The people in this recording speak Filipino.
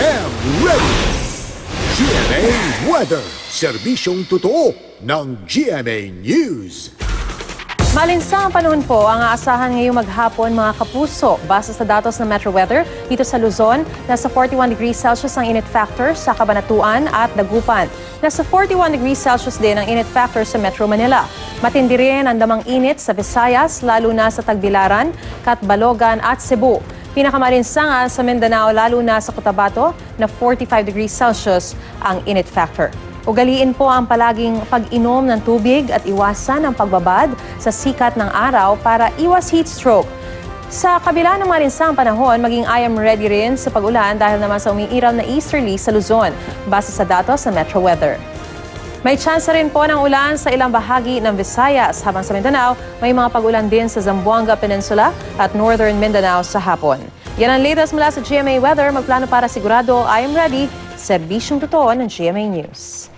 am ready! GMA Weather, serbisyong totoo ng GMA News. Malinsa ang panahon po ang aasahan ngayong maghapon mga kapuso. Base sa datos ng Metro Weather, dito sa Luzon, nasa 41 degrees Celsius ang init factor sa Kabanatuan at Dagupan. Nasa 41 degrees Celsius din ang init factor sa Metro Manila. Matindi rin ang damang init sa Visayas, lalo na sa Tagbilaran, Catbalogan at Cebu. Pinakamalinsa sa Mindanao, lalo na sa Cotabato, na 45 degrees Celsius ang init factor. Ugaliin po ang palaging pag-inom ng tubig at iwasan ang pagbabad sa sikat ng araw para iwas heat stroke. Sa kabila ng malinsang panahon, maging I am ready rin sa pag-ulan dahil naman sa umiiral na easterly sa Luzon, base sa datos sa Metro Weather. May tsansa rin po ng ulan sa ilang bahagi ng Visayas, habang sa Mindanao, may mga pag-ulan din sa Zamboanga Peninsula at Northern Mindanao sa hapon. Yan ang latest mula sa GMA Weather. Magplano para sigurado I am ready, serbisyong totoo ng GMA News.